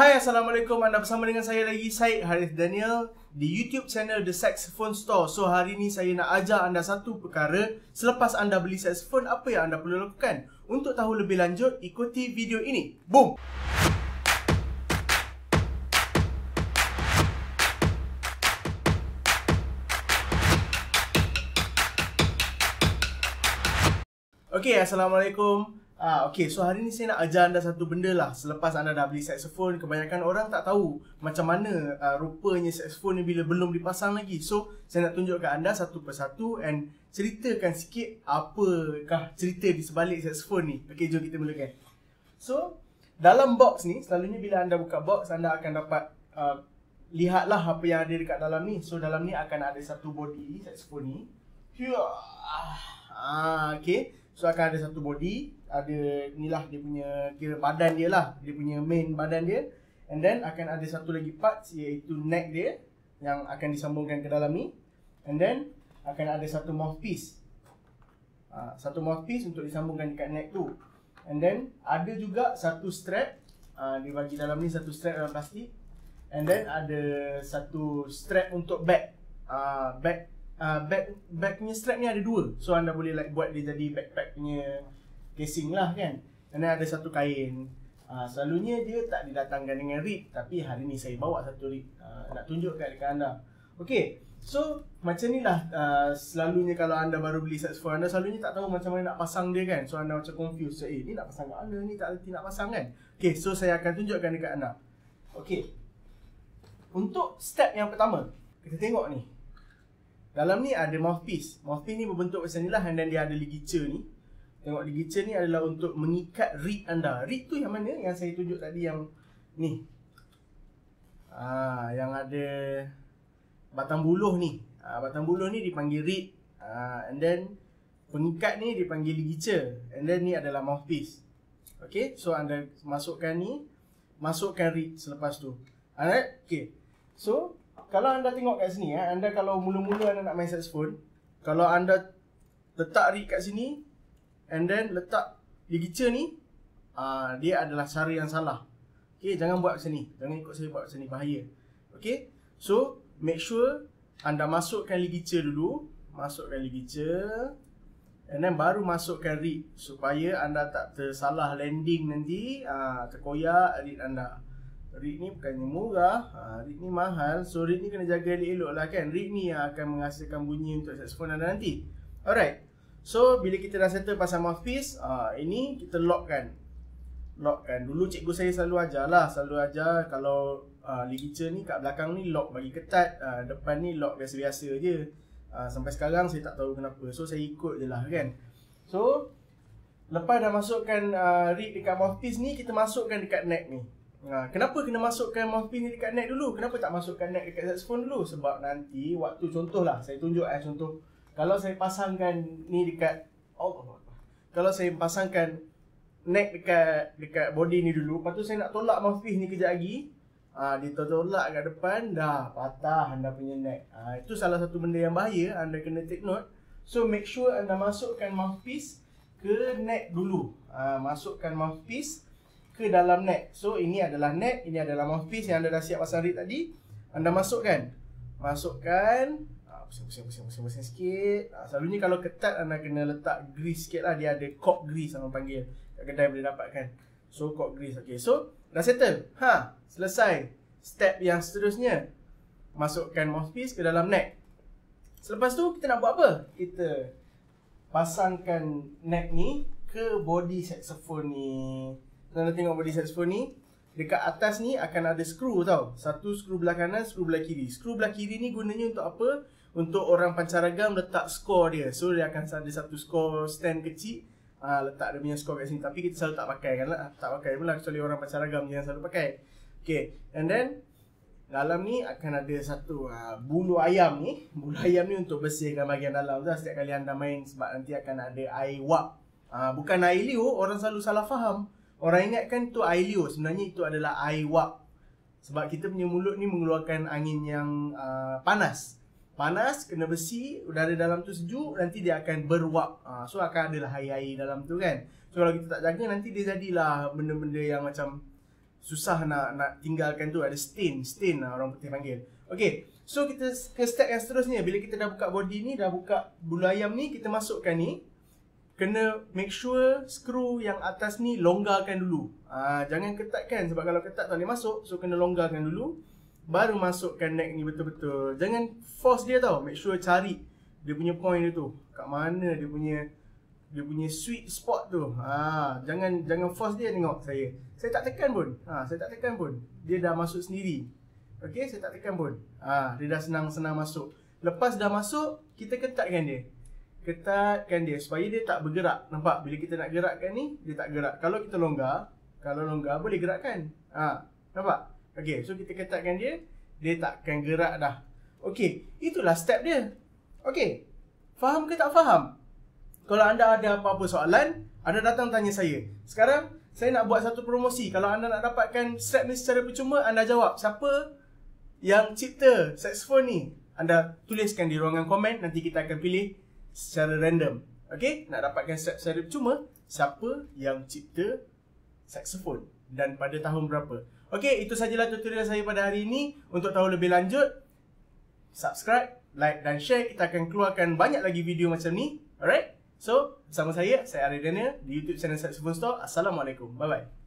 Hai, Assalamualaikum. Anda bersama dengan saya lagi, Syed H Daniel, di YouTube channel The Saxophone Store. So, hari ni saya nak ajar anda satu perkara. Selepas anda beli saxophone, apa yang anda perlu lakukan? Untuk tahu lebih lanjut, ikuti video ini. Boom! Okay, Assalamualaikum. So hari ni saya nak ajar anda satu benda lah. Selepas anda dah beli saxophone, kebanyakan orang tak tahu macam mana rupanya saxophone ni bila belum dipasang lagi. So, saya nak tunjukkan anda satu persatu and ceritakan sikit apakah cerita di sebalik saxophone ni. Okay, jom kita mulakan. So, dalam box ni, selalunya bila anda buka box, anda akan dapat lihatlah apa yang ada dekat dalam ni. So, dalam ni akan ada satu body saxophone ni. Okay, so akan ada satu body. Ada ni lah dia punya, kira badan dia lah, dia punya main badan dia. And then akan ada satu lagi parts, iaitu neck dia, yang akan disambungkan ke dalam ni. And then akan ada satu mouthpiece, satu mouthpiece untuk disambungkan dekat neck tu. And then ada juga satu strap, dia bagi dalam ni satu strap dalam plastik. And then ada satu strap untuk back, back punya strap ni ada dua. So anda boleh like buat dia jadi backpack punya casing lah kan. Dan ada satu kain. Selalunya dia tak didatangkan dengan rib, tapi hari ni saya bawa satu rib, nak tunjukkan dekat anda. Okay, so macam ni lah selalunya kalau anda baru beli saxophone, anda selalunya tak tahu macam mana nak pasang dia kan. So anda macam confused, so, ni nak pasang kat mana, ni tak nak pasang kan. Okay, so saya akan tunjukkan dekat anda. Okay, untuk step yang pertama, kita tengok ni. Dalam ni ada mouthpiece. Mouthpiece ni berbentuk macam ni lah. Dan dia ada ligature ni. Tengok ligature ni adalah untuk mengikat reed anda. Reed tu yang mana? Yang saya tunjuk tadi, yang ni. Yang ada batang buluh ni. Batang buluh ni dipanggil reed. And then pengikat ni dipanggil ligature. And then ni adalah mouthpiece. Okay, so anda masukkan ni, masukkan reed selepas tu. Alright, okay. So, kalau anda tengok kat sini, anda kalau mula-mula anda nak main saxophone, kalau anda letak reed kat sini and then letak ligature ni, dia adalah cara yang salah. Okay, jangan buat macam ni. Jangan ikut saya buat macam ni, bahaya. Okay, so make sure anda masukkan ligature dulu. Masukkan ligature and then baru masukkan reed, supaya anda tak tersalah landing nanti, terkoyak reed anda. Reed ni bukannya murah, reed ni mahal. So reed ni kena jaga elok-elok lah kan. Reed ni yang akan menghasilkan bunyi untuk saxophone anda nanti. Alright, so bila kita dah settle pasang mouthpiece, ini kita lockkan. Dulu cikgu saya selalu ajar kalau ligature ni kat belakang ni lock bagi ketat, depan ni lock biasa-biasa je. Sampai sekarang saya tak tahu kenapa, so saya ikut je lah kan. So lepas dah masukkan reed dekat mouthpiece ni, kita masukkan dekat neck ni. Kenapa kena masukkan mouthpiece ni dekat neck dulu? Kenapa tak masukkan neck dekat saxophone dulu? Sebab nanti waktu, contohlah saya tunjuk contoh. Kalau saya pasangkan ni dekat, kalau saya pasangkan neck dekat body ni dulu, lepas tu saya nak tolak mouthpiece ni kejap lagi, dia tolak kat depan, dah patah anda punya neck. Itu salah satu benda yang bahaya, anda kena take note. So make sure anda masukkan mouthpiece ke neck dulu. Masukkan mouthpiece ke dalam neck. So ini adalah neck, ini adalah mouthpiece yang anda dah siap pasang reed tadi. Anda masukkan, pusing sikit. Selalunya kalau ketat, anda kena letak grease sikit lah. Dia ada cork grease, orang panggil, kat kedai boleh dapatkan. So cork grease. Okay, so dah settle. Selesai. Step yang seterusnya, masukkan mouthpiece ke dalam neck. Selepas tu kita nak buat apa? Kita pasangkan neck ni ke body saxophone ni. Anda tengok body saxophone ni, dekat atas ni akan ada skru tau. Satu skru belah kanan, skru belah kiri. Skru belah kiri ni gunanya untuk apa? Untuk orang pancaragam letak skor dia. So dia akan ada satu skor stand kecil, letak dia punya skor kat sini. Tapi kita selalu tak pakai kan lah. Tak pakai pula, kecuali orang pancaragam je yang selalu pakai. Okay, and then dalam ni akan ada satu bulu ayam ni. Bulu ayam ni untuk bersihkan bahagian dalam tu setiap kali anda main, sebab nanti akan ada air wap. Bukan air liu, orang selalu salah faham. Orang ingatkan tu air liur, sebenarnya itu adalah air wap. Sebab kita punya mulut ni mengeluarkan angin yang panas. Panas, kena besi, udara dalam tu sejuk, nanti dia akan berwap. So akan adalah air-air dalam tu kan. So kalau kita tak jaga, nanti dia jadilah benda-benda yang macam susah nak tinggalkan tu, ada stain lah orang putih panggil. Okay, so kita ke step yang seterusnya. Bila kita dah buka body ni, dah buka bulu ayam ni, kita masukkan ni. Kena make sure skru yang atas ni longgarkan dulu. Jangan ketatkan, sebab kalau ketat tak boleh masuk. So kena longgarkan dulu, baru masukkan neck ni betul-betul. Jangan force dia tau, make sure cari dia punya point dia tu, kat mana dia punya sweet spot tu. Jangan force dia. Tengok saya tak tekan pun. Saya tak tekan pun, dia dah masuk sendiri. Okey, saya tak tekan pun. Dia dah senang-senang masuk. Lepas dah masuk, kita ketatkan dia. Ketatkan dia supaya dia tak bergerak. Nampak? Bila kita nak gerakkan ni, dia tak gerak. Kalau kita longgar, boleh gerakkan. Nampak? Okey, so kita ketatkan dia, dia takkan gerak dah. Okey, itulah step dia. Okey. Faham ke tak faham? Kalau anda ada apa-apa soalan, anda datang tanya saya. Sekarang, saya nak buat satu promosi. Kalau anda nak dapatkan strap ni secara percuma, anda jawab. Siapa yang cipta saxophone ni? Anda tuliskan di ruangan komen, nanti kita akan pilih secara random. Okey? Nak dapatkan strap secara percuma, siapa yang cipta saxophone dan pada tahun berapa? Okey, itu sajalah tutorial saya pada hari ini. Untuk tahu lebih lanjut, subscribe, like dan share. Kita akan keluarkan banyak lagi video macam ni. Alright? So, bersama saya Syed H Daniel di YouTube channel Saxophone Store. Assalamualaikum. Bye-bye.